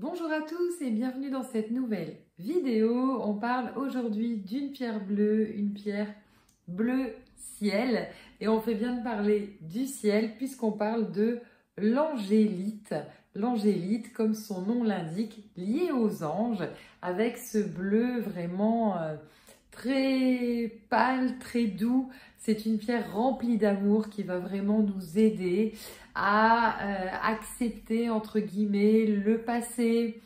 Bonjour à tous et bienvenue dans cette nouvelle vidéo. On parle aujourd'hui d'une pierre bleue, une pierre bleu ciel. Et on fait bien de parler du ciel puisqu'on parle de l'angélite. L'angélite, comme son nom l'indique, liée aux anges, avec ce bleu vraiment très pâle, très doux. C'est une pierre remplie d'amour qui va vraiment nous aider à accepter, entre guillemets, le passé,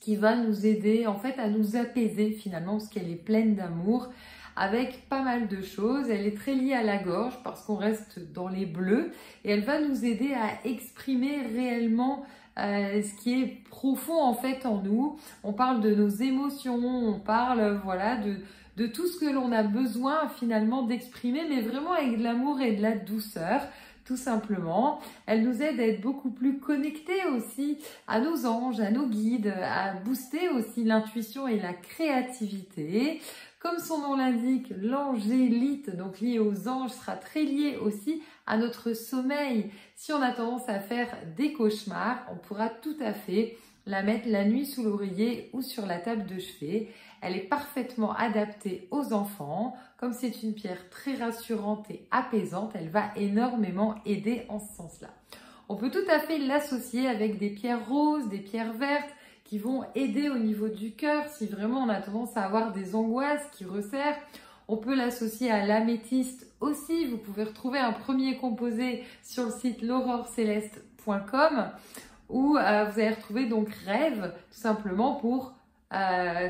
qui va nous aider en fait à nous apaiser finalement, parce qu'elle est pleine d'amour, avec pas mal de choses. Elle est très liée à la gorge parce qu'on reste dans les bleus et elle va nous aider à exprimer réellement ce qui est profond en fait en nous. On parle de nos émotions, on parle voilà de tout ce que l'on a besoin finalement d'exprimer, mais vraiment avec de l'amour et de la douceur. Tout simplement, elle nous aide à être beaucoup plus connectés aussi à nos anges, à nos guides, à booster aussi l'intuition et la créativité. Comme son nom l'indique, l'angélite, donc liée aux anges, sera très liée aussi à notre sommeil. Si on a tendance à faire des cauchemars, on pourra tout à fait la mettre la nuit sous l'oreiller ou sur la table de chevet. Elle est parfaitement adaptée aux enfants. Comme c'est une pierre très rassurante et apaisante, elle va énormément aider en ce sens-là. On peut tout à fait l'associer avec des pierres roses, des pierres vertes qui vont aider au niveau du cœur. Si vraiment on a tendance à avoir des angoisses qui resserrent, on peut l'associer à l'améthyste aussi. Vous pouvez retrouver un premier composé sur le site l'auroreceleste.com. où vous allez retrouver donc rêve, tout simplement pour être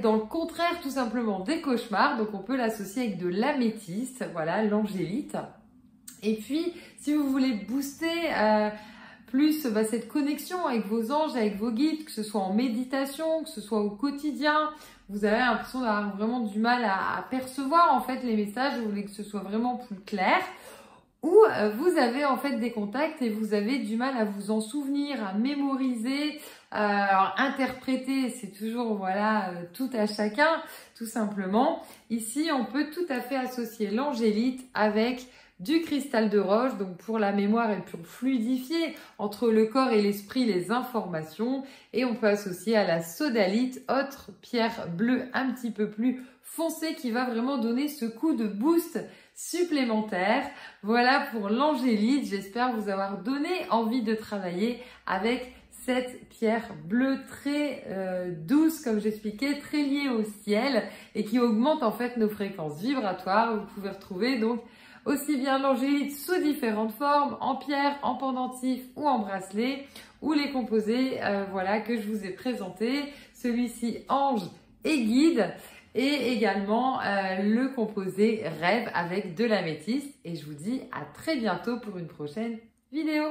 dans le contraire tout simplement des cauchemars. Donc on peut l'associer avec de l'améthyste, voilà l'angélite. Et puis si vous voulez booster plus cette connexion avec vos anges, avec vos guides, que ce soit en méditation, que ce soit au quotidien, vous avez l'impression d'avoir vraiment du mal à percevoir en fait les messages, vous voulez que ce soit vraiment plus clair, où vous avez en fait des contacts et vous avez du mal à vous en souvenir, à mémoriser, alors interpréter, c'est toujours voilà tout à chacun tout simplement. Ici, on peut tout à fait associer l'angélite avec du cristal de roche, donc pour la mémoire et pour fluidifier entre le corps et l'esprit les informations. Et on peut associer à la sodalite, autre pierre bleue un petit peu plus foncée qui va vraiment donner ce coup de boost supplémentaire. Voilà pour l'angélite, j'espère vous avoir donné envie de travailler avec cette pierre bleue très douce, comme j'expliquais, très liée au ciel et qui augmente en fait nos fréquences vibratoires. Vous pouvez retrouver donc aussi bien l'angélite sous différentes formes, en pierre, en pendentif ou en bracelet, ou les composés voilà, que je vous ai présentés, celui-ci ange et guide, et également le composé rêve avec de l'améthyste. Et je vous dis à très bientôt pour une prochaine vidéo.